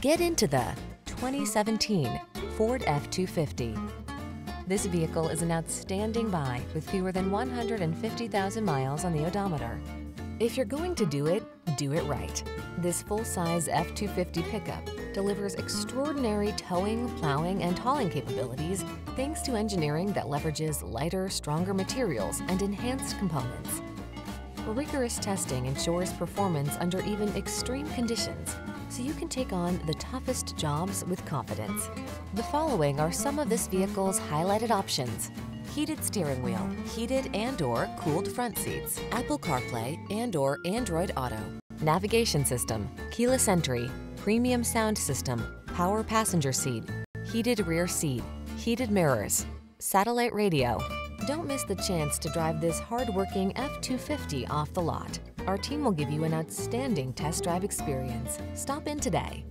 Get into the 2017 Ford F-250. This vehicle is an outstanding buy with fewer than 150,000 miles on the odometer. If you're going to do it right. This full-size F-250 pickup delivers extraordinary towing, plowing, and hauling capabilities thanks to engineering that leverages lighter, stronger materials and enhanced components. Rigorous testing ensures performance under even extreme conditions, so you can take on the toughest jobs with confidence. The following are some of this vehicle's highlighted options: heated steering wheel, heated and/or cooled front seats, Apple CarPlay and/or Android Auto, navigation system, keyless entry, premium sound system, power passenger seat, heated rear seat, heated mirrors, satellite radio. Don't miss the chance to drive this hard-working F-250 off the lot. Our team will give you an outstanding test drive experience. Stop in today.